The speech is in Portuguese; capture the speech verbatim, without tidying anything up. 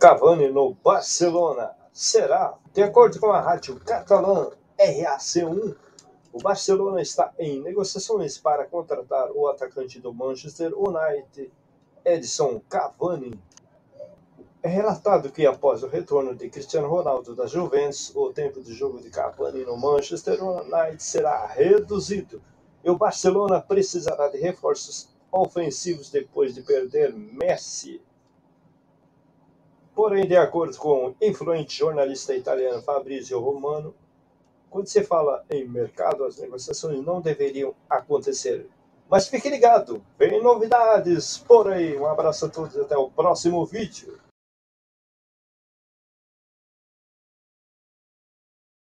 Cavani no Barcelona. Será? De acordo com a rádio catalã R A C um, o Barcelona está em negociações para contratar o atacante do Manchester United, Edinson Cavani. É relatado que após o retorno de Cristiano Ronaldo da Juventus, o tempo de jogo de Cavani no Manchester United será reduzido e o Barcelona precisará de reforços ofensivos depois de perder Messi. Porém, de acordo com o influente jornalista italiano Fabrizio Romano, quando se fala em mercado, as negociações não deveriam acontecer. Mas fique ligado, vem novidades por aí. Um abraço a todos e até o próximo vídeo.